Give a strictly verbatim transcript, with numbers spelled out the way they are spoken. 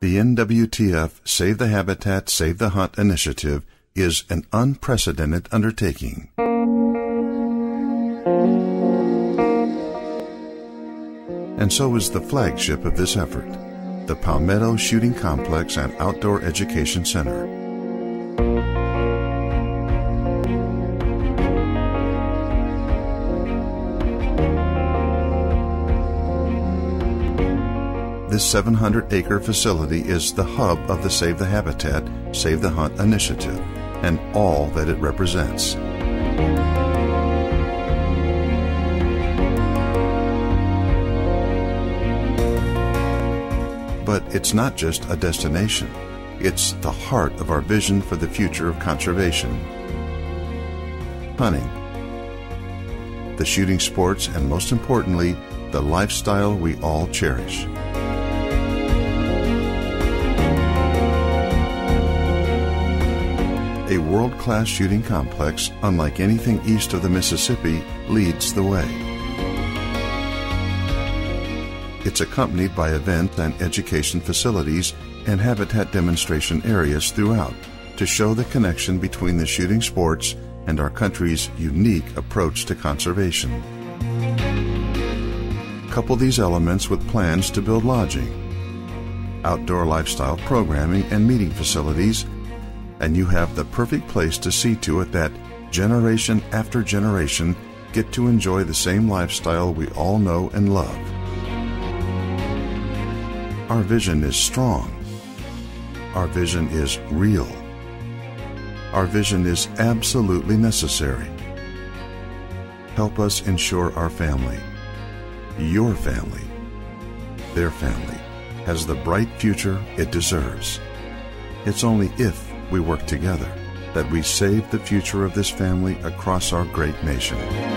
The N W T F Save the Habitat, Save the Hunt initiative is an unprecedented undertaking. And so is the flagship of this effort, the Palmetto Shooting Complex and Outdoor Education Center. This seven hundred acre facility is the hub of the Save the Habitat, Save the Hunt initiative and all that it represents. But it's not just a destination, it's the heart of our vision for the future of conservation. Hunting, the shooting sports, and most importantly, the lifestyle we all cherish. A world-class shooting complex, unlike anything east of the Mississippi, leads the way. It's accompanied by event and education facilities and habitat demonstration areas throughout to show the connection between the shooting sports and our country's unique approach to conservation. Couple these elements with plans to build lodging, outdoor lifestyle programming and meeting facilities, and you have the perfect place to see to it that generation after generation get to enjoy the same lifestyle we all know and love. Our vision is strong. Our vision is real. Our vision is absolutely necessary. Help us ensure our family, your family, their family, has the bright future it deserves. It's only if we work together that we save the future of this family across our great nation.